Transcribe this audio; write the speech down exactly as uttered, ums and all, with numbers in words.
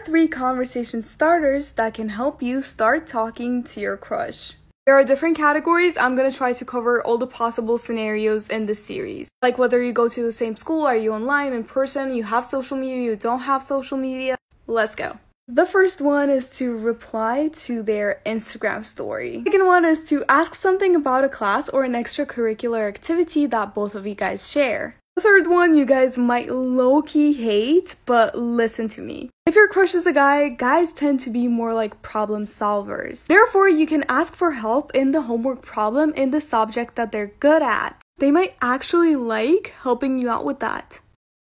are three conversation starters that can help you start talking to your crush. There are different categories. I'm going to try to cover all the possible scenarios in this series. Like whether you go to the same school, are you online, in person, you have social media, you don't have social media. Let's go. The first one is to reply to their Instagram story. The second one is to ask something about a class or an extracurricular activity that both of you guys share. The third one you guys might low-key hate, but listen to me. If your crush is a guy, guys tend to be more like problem solvers. Therefore, you can ask for help in the homework problem in the subject that they're good at. They might actually like helping you out with that.